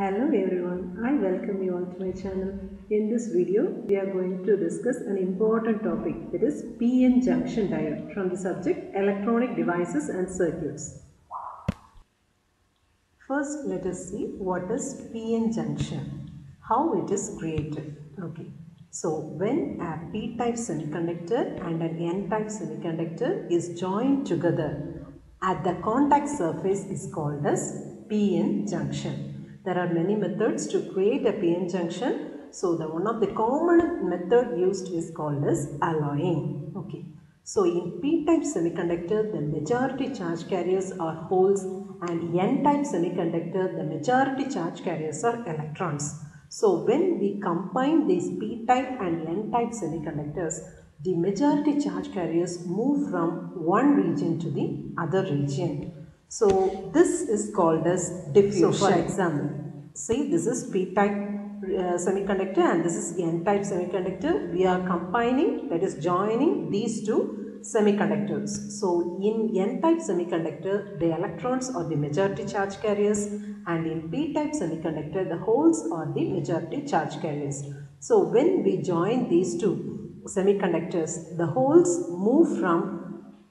Hello everyone, I welcome you all to my channel. In this video, we are going to discuss an important topic, that is PN junction diode, from the subject electronic devices and circuits. First, let us see what is PN junction, how it is created. Okay. So, when a p-type semiconductor and an n-type semiconductor is joined together at the contact surface is called as PN junction. There are many methods to create a PN junction. So the one of the common method used is called as alloying. Okay. So in p-type semiconductor, the majority charge carriers are holes, and n-type semiconductor, the majority charge carriers are electrons. So when we combine these p-type and n-type semiconductors, the majority charge carriers move from one region to the other region. So this is called as diffusion. So for example, see, this is p-type semiconductor and this is n-type semiconductor. We are combining, that is joining these two semiconductors. So in n-type semiconductor, the electrons are the majority charge carriers, and in p-type semiconductor, the holes are the majority charge carriers. So when we join these two semiconductors, the holes move from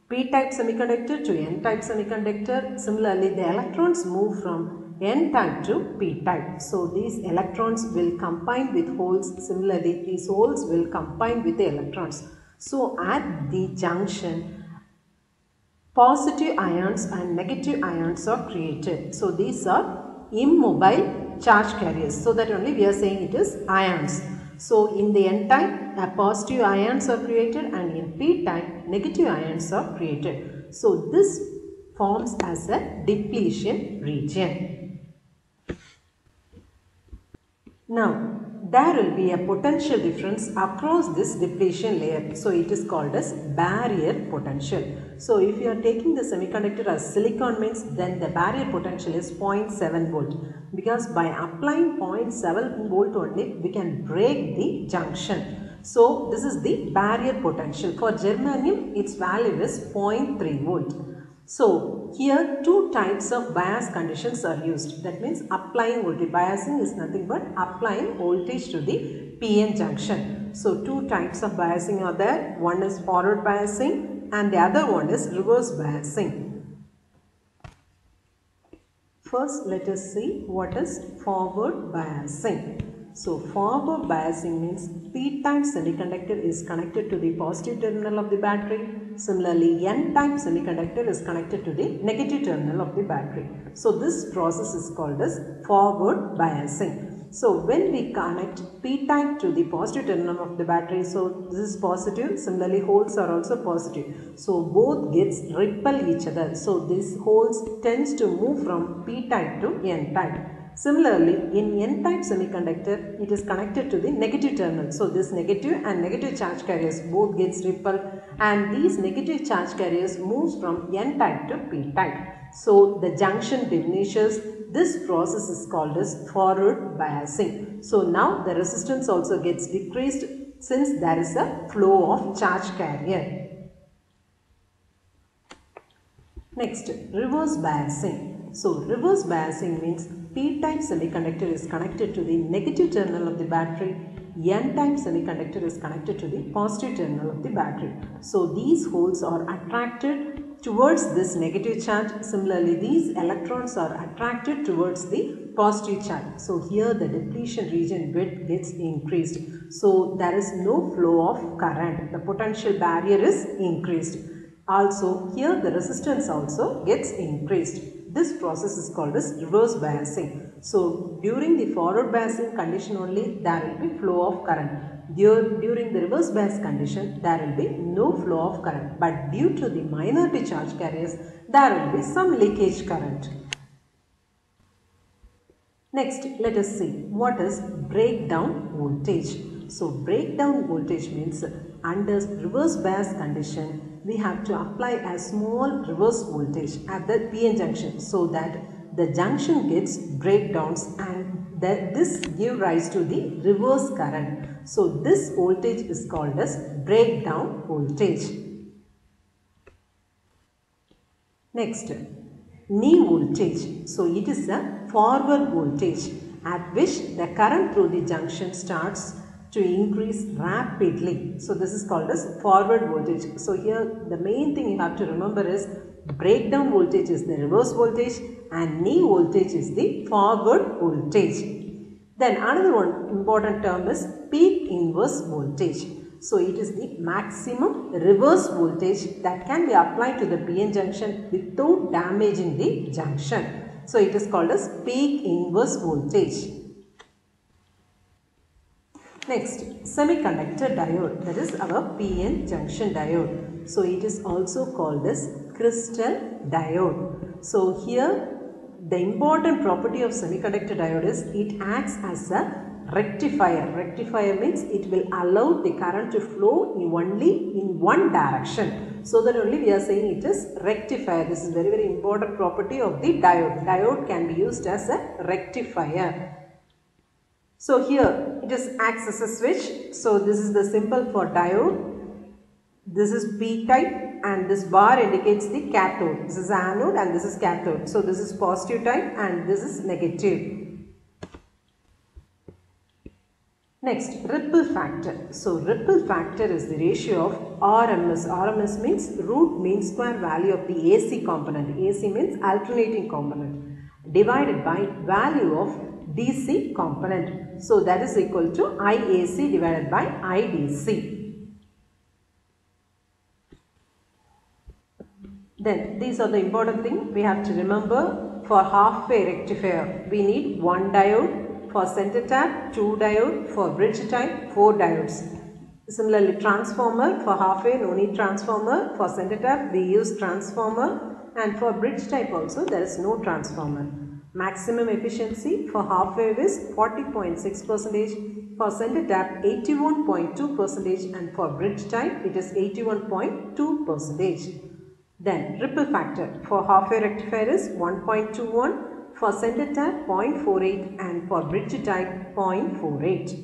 p-type semiconductor to n-type semiconductor. Similarly, the electrons move from n-type to p-type. So these electrons will combine with holes. Similarly, these holes will combine with the electrons. So at the junction, positive ions and negative ions are created. So these are immobile charge carriers. So that only we are saying it is ions. So in the n-type, positive ions are created, and in p-type, negative ions are created. So this forms as a depletion region. Now, there will be a potential difference across this depletion layer. So it is called as barrier potential. So if you are taking the semiconductor as silicon means, then the barrier potential is 0.7 volt. Because by applying 0.7 volt only, we can break the junction. So this is the barrier potential. For germanium, its value is 0.3 volt. So here two types of bias conditions are used. That means applying voltage. Biasing is nothing but applying voltage to the PN junction. So two types of biasing are there. One is forward biasing, and the other one is reverse biasing. First, let us see what is forward biasing. So, forward biasing means p-type semiconductor is connected to the positive terminal of the battery. Similarly, n-type semiconductor is connected to the negative terminal of the battery. So, this process is called as forward biasing. So, when we connect p-type to the positive terminal of the battery, so this is positive, similarly holes are also positive. So, both gets repel each other. So, these holes tends to move from p-type to n-type. Similarly, in n-type semiconductor, it is connected to the negative terminal. So, this negative and negative charge carriers both gets repelled, and these negative charge carriers moves from n-type to p-type. So, the junction diminishes. This process is called as forward biasing. So, now the resistance also gets decreased since there is a flow of charge carrier. Next, reverse biasing. So, reverse biasing means p-type semiconductor is connected to the negative terminal of the battery. N-type semiconductor is connected to the positive terminal of the battery. So, these holes are attracted towards this negative charge. Similarly, these electrons are attracted towards the positive charge. So, here the depletion region width gets increased. So, there is no flow of current. The potential barrier is increased. Also, here the resistance also gets increased. This process is called as reverse biasing. So, during the forward biasing condition only, there will be flow of current. During the reverse bias condition, there will be no flow of current, but due to the minority charge carriers, there will be some leakage current. Next, let us see what is breakdown voltage. So, breakdown voltage means under reverse bias condition, we have to apply a small reverse voltage at the PN junction so that the junction gets breakdowns, and that this gives rise to the reverse current. So, this voltage is called as breakdown voltage. Next, knee voltage. So, it is a forward voltage, at which the current through the junction starts to increase rapidly. So this is called as forward voltage. So here the main thing you have to remember is breakdown voltage is the reverse voltage and knee voltage is the forward voltage. Then another one important term is peak inverse voltage. So it is the maximum reverse voltage that can be applied to the PN junction without damaging the junction. So it is called as peak inverse voltage. Next, semiconductor diode, that is our PN junction diode. So it is also called as crystal diode. So here the important property of semiconductor diode is it acts as a rectifier. Rectifier means it will allow the current to flow only in one direction. So that only we are saying it is rectifier. This is very very important property of the diode. Diode can be used as a rectifier. So here it is acts as a switch. So this is the symbol for diode. This is P type. And this bar indicates the cathode. This is anode and this is cathode. So this is positive type and this is negative. Next, ripple factor. So ripple factor is the ratio of RMS. RMS means root mean square value of the AC component. AC means alternating component divided by value of DC component. So that is equal to IAC divided by IDC. Then these are the important things we have to remember. For halfway rectifier, we need 1 diode, for center tap 2 diode, for bridge type 4 diodes. Similarly, transformer, for halfway no need transformer, for center tap we use transformer, and for bridge type also there is no transformer. Maximum efficiency for halfway is 40.6%, for center tap 81.2%, and for bridge type it is 81.2%. Then ripple factor for halfway rectifier is 1.21, for center tap 0.48, and for bridge type 0.48.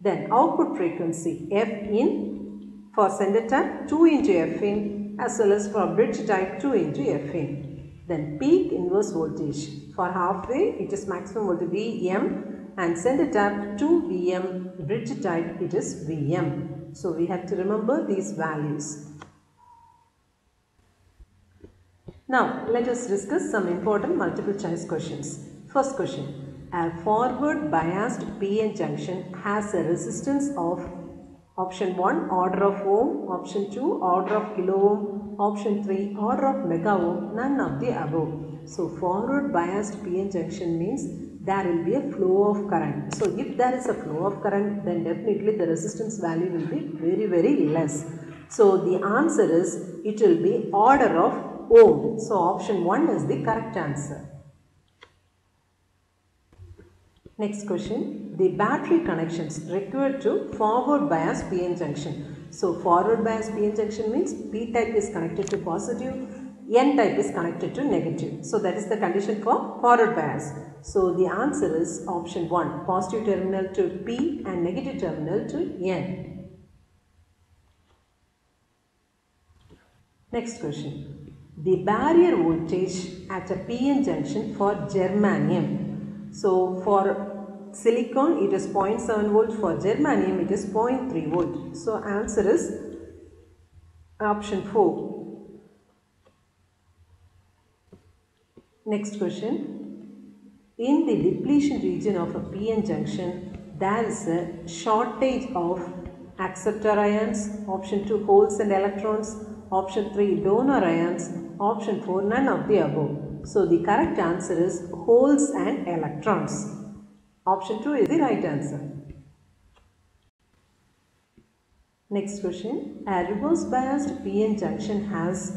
Then output frequency F in for center tap 2 into F in, as well as for bridge type 2 into F in. Then peak inverse voltage for halfway it is maximum voltage Vm, and center tap 2 Vm, bridge type it is Vm. So we have to remember these values. Now, let us discuss some important multiple choice questions. First question, a forward biased PN junction has a resistance of option 1 order of ohm, option 2 order of kilo ohm, option 3 order of mega ohm, none of the above. So, forward biased PN junction means there will be a flow of current. So, if there is a flow of current, then definitely the resistance value will be very very less. So, the answer is it will be order of ohm. So option 1 is the correct answer. Next question, the battery connections required to forward bias PN junction. So forward bias PN junction means P type is connected to positive, N type is connected to negative. So that is the condition for forward bias. So the answer is option 1, positive terminal to P and negative terminal to N. Next question, the barrier voltage at a PN junction for germanium. So for silicon it is 0.7 volt, for germanium it is 0.3 volt. So answer is option 4. Next question, in the depletion region of a PN junction there is a shortage of acceptor ions, option 2 holes and electrons, option 3 donor ions, option 4 none of the above. So the correct answer is holes and electrons. Option 2 is the right answer. Next question, a reverse biased PN junction has,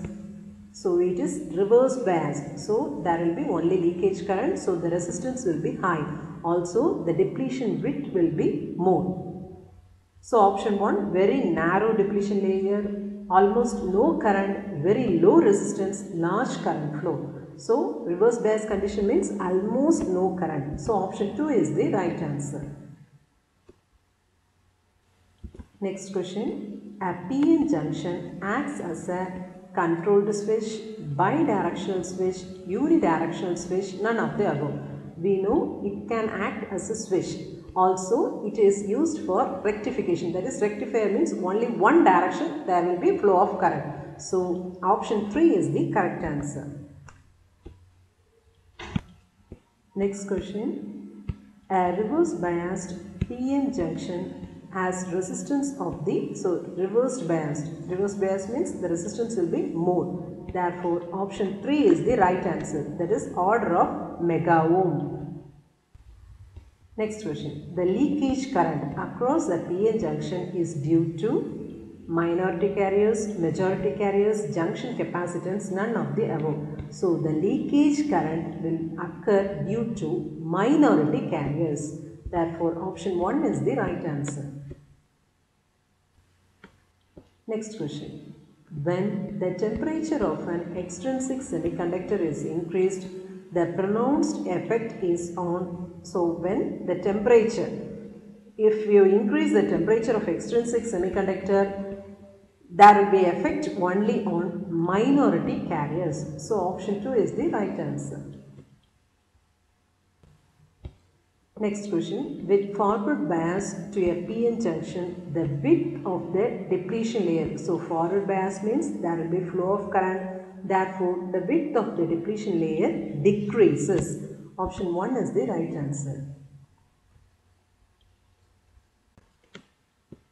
so it is reverse biased. So there will be only leakage current, so the resistance will be high. Also the depletion width will be more. So option 1, very narrow depletion layer, almost no current, very low resistance, large current flow. So reverse bias condition means almost no current. So option 2 is the right answer. Next question, a PN junction acts as a controlled switch, bidirectional switch, unidirectional switch, none of the above. we know it can act as a switch. Also, it is used for rectification, that is, rectifier means only one direction there will be flow of current. So, option 3 is the correct answer. Next question, a reverse biased PN junction has resistance of the, so reverse biased means the resistance will be more. Therefore, option 3 is the right answer, that is order of mega ohm. Next question, the leakage current across the PN junction is due to minority carriers, majority carriers, junction capacitance, none of the above. So, the leakage current will occur due to minority carriers. Therefore, option 1 is the right answer. Next question, when the temperature of an extrinsic semiconductor is increased, the pronounced effect is on. So, when the temperature, if you increase the temperature of extrinsic semiconductor, there will be effect only on minority carriers. So, option 2 is the right answer. Next question, with forward bias to a PN junction, the width of the depletion layer. So, forward bias means there will be flow of current. Therefore, the width of the depletion layer decreases. Option 1 is the right answer.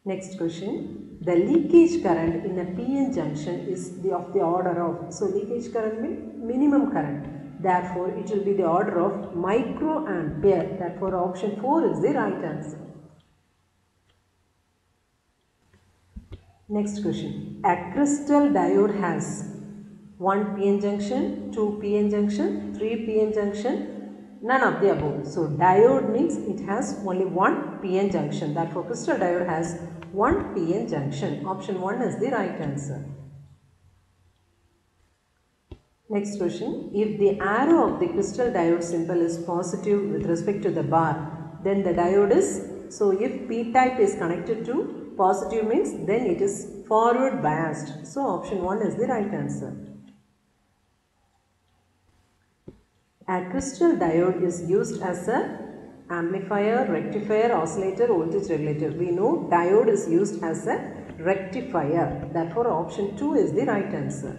Next question, the leakage current in a PN junction is of the order of, so leakage current means minimum current. Therefore, it will be the order of microampere. Therefore, option 4 is the right answer. Next question, a crystal diode has 1 PN junction, 2 PN junction, 3 PN junction, none of the above. So, diode means it has only 1 PN junction. Therefore, crystal diode has 1 PN junction. Option 1 is the right answer. Next question, if the arrow of the crystal diode symbol is positive with respect to the bar, then the diode is, so if p-type is connected to positive means, then it is forward biased. So, option 1 is the right answer. A crystal diode is used as a amplifier, rectifier, oscillator, voltage regulator. We know diode is used as a rectifier. Therefore, option 2 is the right answer.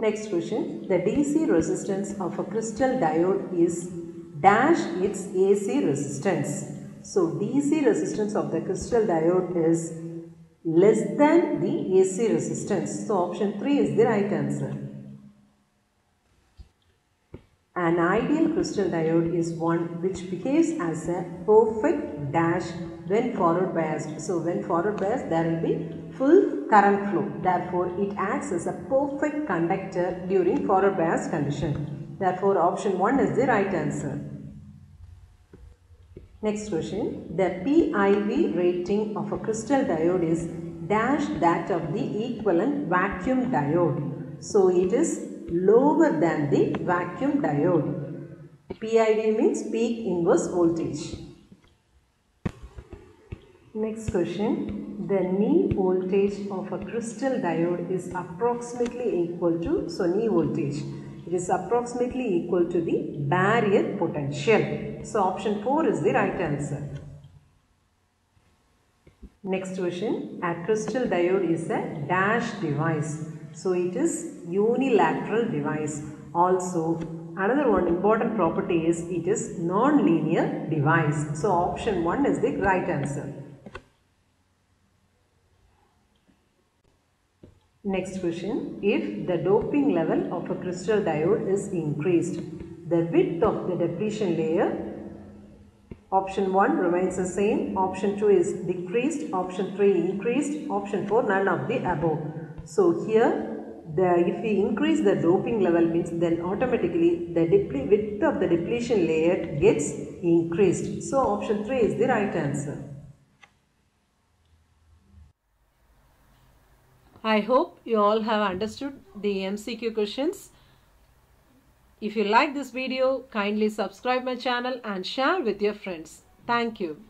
Next question, the DC resistance of a crystal diode is dash its AC resistance. So, DC resistance of the crystal diode is less than the AC resistance. So, option 3 is the right answer. An ideal crystal diode is one which behaves as a perfect dash when forward biased. So, when forward biased there will be full current flow. Therefore, it acts as a perfect conductor during forward biased condition. Therefore, option 1 is the right answer. Next question, the PIV rating of a crystal diode is dash that of the equivalent vacuum diode. So, it is lower than the vacuum diode. PIV means peak inverse voltage. Next question, the knee voltage of a crystal diode is approximately equal to, so knee voltage, it is approximately equal to the barrier potential. So, option 4 is the right answer. Next question, a crystal diode is a dash device. So, it is unilateral device. Also, another one important property is it is non-linear device. So, option 1 is the right answer. Next question, if the doping level of a crystal diode is increased, the width of the depletion layer, option 1 remains the same, option 2 is decreased, option 3 increased, option 4 none of the above. So, here if we increase the doping level means then automatically the width of the depletion layer gets increased. So, option 3 is the right answer. I hope you all have understood the MCQ questions. If you like this video, kindly subscribe my channel and share with your friends. Thank you.